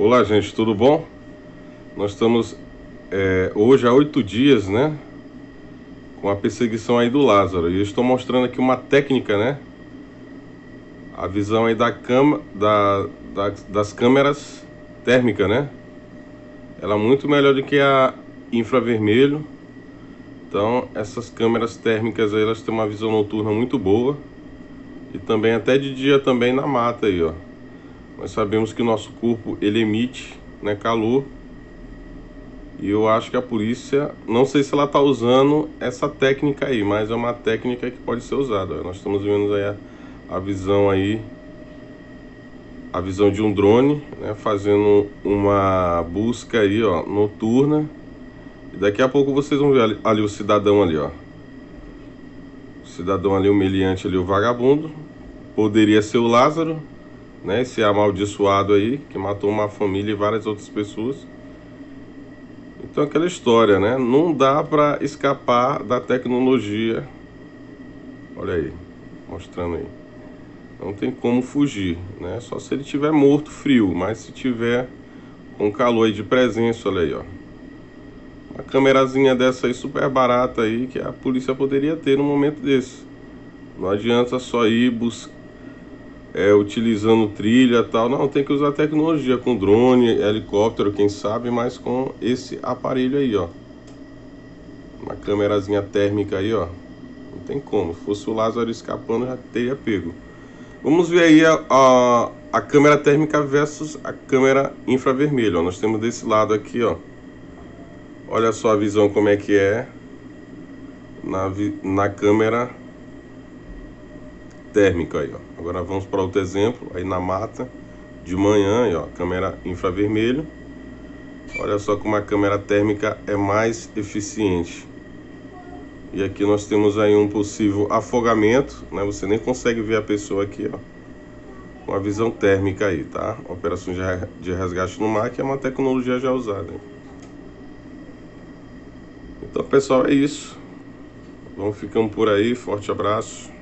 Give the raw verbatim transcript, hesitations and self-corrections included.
Olá gente, tudo bom? Nós estamos é, hoje há oito dias, né? Com a perseguição aí do Lázaro. E eu estou mostrando aqui uma técnica, né? A visão aí da cama, da, da, das câmeras térmicas, né? Ela é muito melhor do que a infravermelho. Então essas câmeras térmicas aí, elas têm uma visão noturna muito boa. E também até de dia também na mata aí, ó. Nós sabemos que o nosso corpo, ele emite, né, calor. E eu acho que a polícia, não sei se ela está usando essa técnica aí, mas é uma técnica que pode ser usada. Nós estamos vendo aí a, a visão aí, a visão de um drone, né, fazendo uma busca aí, ó, noturna. E daqui a pouco vocês vão ver ali, ali o cidadão ali, ó. O cidadão ali, o meliante ali, o vagabundo. Poderia ser o Lázaro, né, esse amaldiçoado aí que matou uma família e várias outras pessoas. Então aquela história, né, não dá para escapar da tecnologia. Olha aí, mostrando aí, não tem como fugir, né, só se ele tiver morto frio, mas se tiver com calor aí de presença, olha aí, ó, uma câmerazinha dessa aí super barata aí que a polícia poderia ter num momento desse. Não adianta só ir buscar É, utilizando trilha e tal. Não, tem que usar tecnologia com drone, helicóptero, quem sabe, mas com esse aparelho aí, ó. Uma câmerazinha térmica aí, ó. Não tem como. Se fosse o Lázaro escapando, já teria pego. Vamos ver aí a, a, a câmera térmica versus a câmera infravermelha, ó. Nós temos desse lado aqui, ó. Olha só a visão como é que é na, na câmera térmica aí, ó. Agora vamos para outro exemplo aí na mata de manhã aí, ó, câmera infravermelho. Olha só como a câmera térmica é mais eficiente. E aqui nós temos aí um possível afogamento, né? Você nem consegue ver a pessoa aqui, ó, com a visão térmica aí, tá? Operação de resgate no mar, que é uma tecnologia já usada. Então pessoal, é isso. Vamos ficando por aí. Forte abraço.